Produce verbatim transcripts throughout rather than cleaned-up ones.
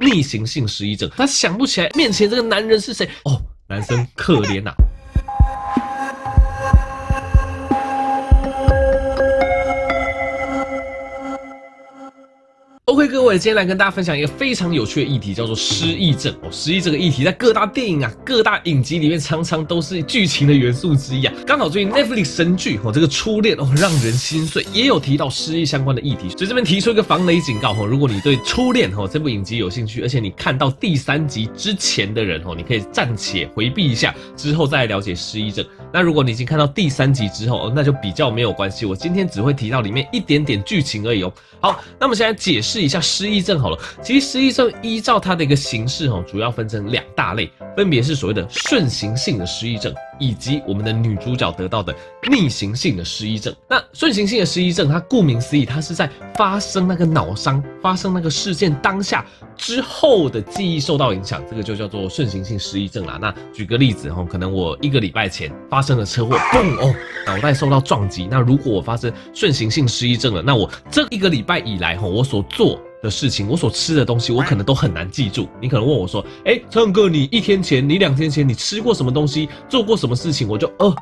逆行性失忆症，他想不起来面前这个男人是谁。哦，男生可怜啊。 OK， 各位，今天来跟大家分享一个非常有趣的议题，叫做失忆症。哦，失忆这个议题在各大电影啊、各大影集里面常常都是剧情的元素之一啊。刚好最近 Netflix 神剧哦，这个初恋哦，让人心碎，也有提到失忆相关的议题。所以这边提出一个防雷警告哦，如果你对初恋哦这部影集有兴趣，而且你看到第三集之前的人哦，你可以暂且回避一下，之后再来了解失忆症。那如果你已经看到第三集之后，哦，那就比较没有关系。我今天只会提到里面一点点剧情而已哦。好，那么现在解释 一下失忆症好了，其实失忆症依照它的一个形式哦，主要分成两大类，分别是所谓的顺行性的失忆症，以及我们的女主角得到的逆行性的失忆症。那顺行性的失忆症，它顾名思义，它是在发生那个脑伤、发生那个事件当下之后的记忆受到影响，这个就叫做顺行性失忆症啦。那举个例子哦，可能我一个礼拜前发生了车祸，嘣哦，脑袋受到撞击。那如果我发生顺行性失忆症了，那我这一个礼拜以来哦，我所做 的事情，我所吃的东西，我可能都很难记住。你可能问我说：“哎、欸，陈哥，你一天前，你两天前，你吃过什么东西，做过什么事情？”我就呃，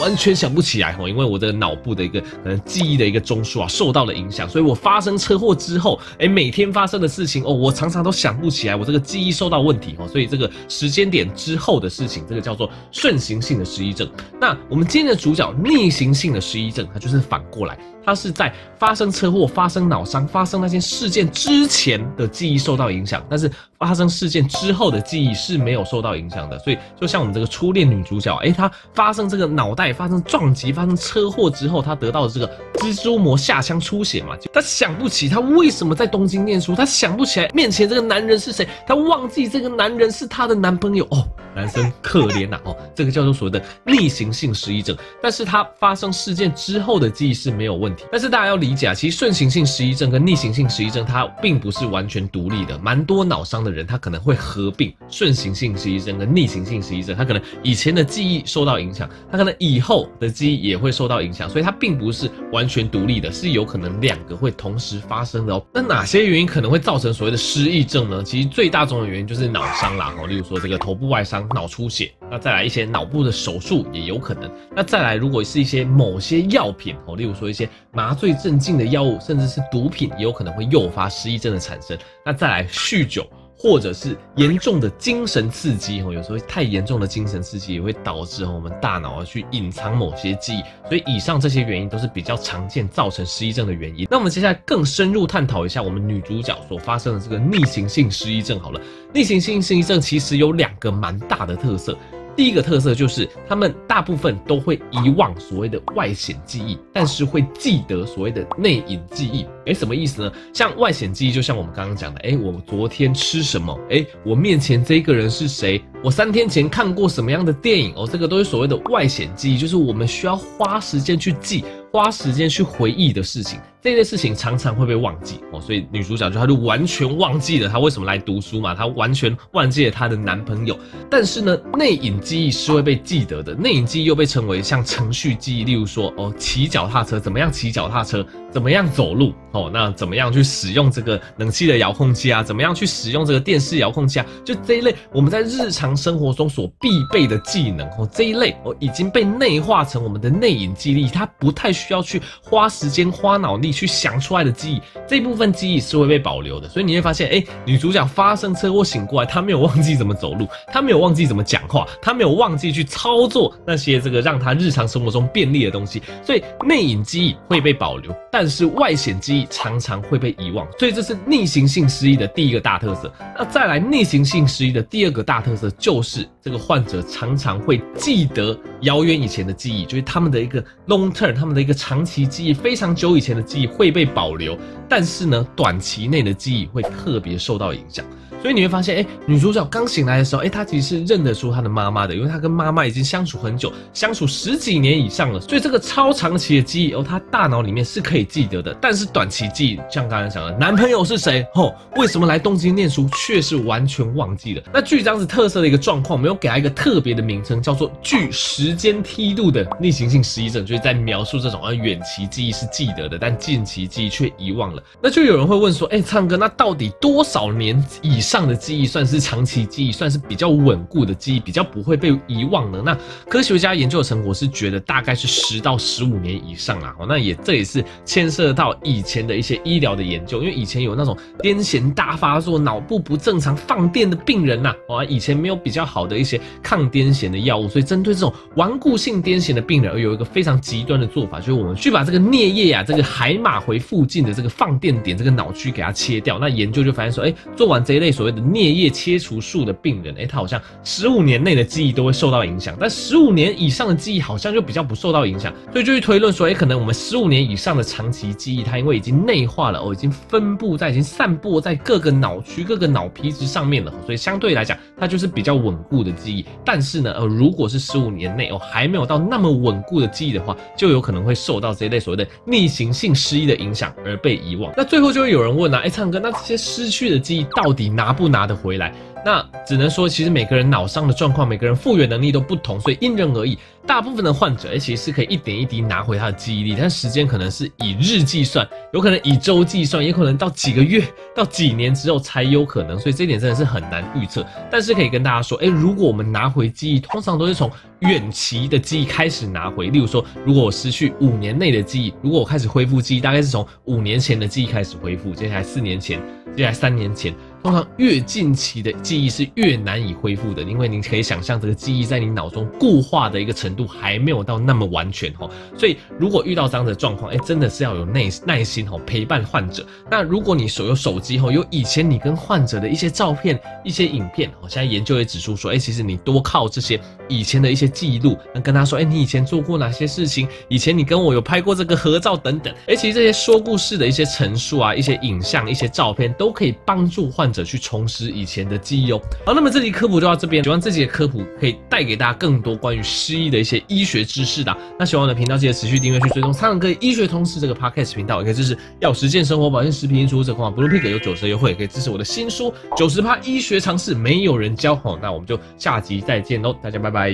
完全想不起来哦，因为我的脑部的一个可能记忆的一个中枢啊，受到了影响。所以我发生车祸之后，哎、欸，每天发生的事情哦，我常常都想不起来，我这个记忆受到问题哦。所以这个时间点之后的事情，这个叫做顺行性的失忆症。那我们今天的主角逆行性的失忆症，它就是反过来，它是在发生车祸、发生脑伤、发生那些事件之 之前的记忆受到影响，但是发生事件之后的记忆是没有受到影响的。所以，就像我们这个初恋女主角，哎、欸，她发生这个脑袋发生撞击、发生车祸之后，她得到的这个蜘蛛膜下腔出血嘛，她想不起她为什么在东京念书，她想不起来面前这个男人是谁，她忘记这个男人是她的男朋友哦，男生可怜呐、啊、哦，这个叫做所谓的逆行性失忆症。但是她发生事件之后的记忆是没有问题。但是大家要理解啊，其实顺行性失忆症跟逆行性失忆症它 并不是完全独立的，蛮多脑伤的人，他可能会合并顺行性失忆症跟逆行性失忆症，他可能以前的记忆受到影响，他可能以后的记忆也会受到影响，所以它并不是完全独立的，是有可能两个会同时发生的哦。那哪些原因可能会造成所谓的失忆症呢？其实最大宗的原因就是脑伤啦，哦，例如说这个头部外伤、脑出血，那再来一些脑部的手术也有可能，那再来如果是一些某些药品哦，例如说一些麻醉镇静的药物，甚至是毒品，也有可能会诱发 失忆症的产生，那再来酗酒，或者是严重的精神刺激哦，有时候太严重的精神刺激也会导致我们大脑去隐藏某些记忆，所以以上这些原因都是比较常见造成失忆症的原因。那我们接下来更深入探讨一下我们女主角所发生的这个逆行性失忆症好了，逆行性失忆症其实有两个蛮大的特色。 第一个特色就是，他们大部分都会遗忘所谓的外显记忆，但是会记得所谓的内隐记忆。哎、欸，什么意思呢？像外显记忆，就像我们刚刚讲的，哎、欸，我昨天吃什么？哎、欸，我面前这个人是谁？我三天前看过什么样的电影？哦，这个都是所谓的外显记忆，就是我们需要花时间去记，花时间去回忆的事情。 这类事情常常会被忘记哦，所以女主角就她就完全忘记了她为什么来读书嘛，她完全忘记了她的男朋友。但是呢，内隐记忆是会被记得的，内隐记忆又被称为像程序记忆，例如说哦，骑脚踏车怎么样骑脚踏车，怎么样走路哦，那怎么样去使用这个冷气的遥控器啊，怎么样去使用这个电视遥控器啊，就这一类我们在日常生活中所必备的技能哦，这一类哦已经被内化成我们的内隐记忆，它不太需要去花时间花脑力 去想出来的记忆，这部分记忆是会被保留的，所以你会发现，哎、欸，女主角发生车祸醒过来，她没有忘记怎么走路，她没有忘记怎么讲话，她没有忘记去操作那些这个让她日常生活中便利的东西，所以内隐记忆会被保留，但是外显记忆常常会被遗忘，所以这是逆行性失忆的第一个大特色。那再来，逆行性失忆的第二个大特色就是这个患者常常会记得遥远以前的记忆，就是他们的一个 long term， 他们的一个长期记忆，非常久以前的记忆 会被保留，但是呢，短期内的记忆会特别受到影响。 所以你会发现，哎、欸，女主角刚醒来的时候，哎、欸，她其实是认得出她的妈妈的，因为她跟妈妈已经相处很久，相处十几年以上了，所以这个超长期的记忆哦，她大脑里面是可以记得的。但是短期记忆，像刚才讲的，男朋友是谁，吼，为什么来东京念书，却是完全忘记了。那据这样子特色的一个状况，没有给她一个特别的名称，叫做具时间梯度的逆行性失忆症，就是在描述这种啊，远期记忆是记得的，但近期记忆却遗忘了。那就有人会问说，哎、欸，唱歌，那到底多少年以上上的记忆算是长期记忆，算是比较稳固的记忆，比较不会被遗忘呢？那科学家研究的成果是觉得大概是十到十五年以上啦。哦，那也这也是牵涉到以前的一些医疗的研究，因为以前有那种癫痫大发作、脑部不正常放电的病人呐，啊，以前没有比较好的一些抗癫痫的药物，所以针对这种顽固性癫痫的病人，而有一个非常极端的做法，就是我们去把这个颞叶啊，这个海马回附近的这个放电点，这个脑区给它切掉。那研究就发现说，哎，做完这一类所谓的颞叶切除术的病人，哎，他好像十五年内的记忆都会受到影响，但十五年以上的记忆好像就比较不受到影响，所以就去推论说，哎，可能我们十五年以上的长期记忆，它因为已经内化了，哦，已经分布在，已经散布在各个脑区、各个脑皮质上面了，所以相对来讲，它就是比较稳固的记忆。但是呢，呃，如果是十五年内哦还没有到那么稳固的记忆的话，就有可能会受到这一类所谓的逆行性失忆的影响而被遗忘。那最后就会有人问啊，哎，唱歌，那这些失去的记忆到底拿不拿得回来？那只能说，其实每个人脑伤的状况，每个人复原能力都不同，所以因人而异。大部分的患者，哎，其实是可以一点一滴拿回他的记忆力，但时间可能是以日计算，有可能以周计算，也可能到几个月、到几年之后才有可能，所以这一点真的是很难预测。但是可以跟大家说，哎，如果我们拿回记忆，通常都是从远期的记忆开始拿回。例如说，如果我失去五年内的记忆，如果我开始恢复记忆，大概是从五年前的记忆开始恢复，接下来四年前，接下来三年前。通常越近期的记忆是越难以恢复的，因为你可以想象这个记忆在你脑中固化的一个程度还没有到那么完全哦，所以如果遇到这样的状况，哎，真的是要有耐耐心哦，陪伴患者。那如果你手有手机哦，有以前你跟患者的一些照片、一些影片哦，现在研究也指出说，哎，其实你多靠这些以前的一些记录，能跟他说，哎，你以前做过哪些事情？以前你跟我有拍过这个合照等等。哎，其实这些说故事的一些陈述啊、一些影像、一些照片，都可以帮助患者者去重拾以前的记忆哦。好，那么这集科普就到这边，喜欢这集的科普可以带给大家更多关于失忆的一些医学知识的、啊。那喜欢我的频道，记得持续订阅去追踪苍狼哥医学通识这个 podcast 频道，也可以支持药食健生活保健食品进出口者官网 blue pig 有九折优惠，也可以支持我的新书九十趴医学常识没有人教。好，那我们就下集再见喽，大家拜拜。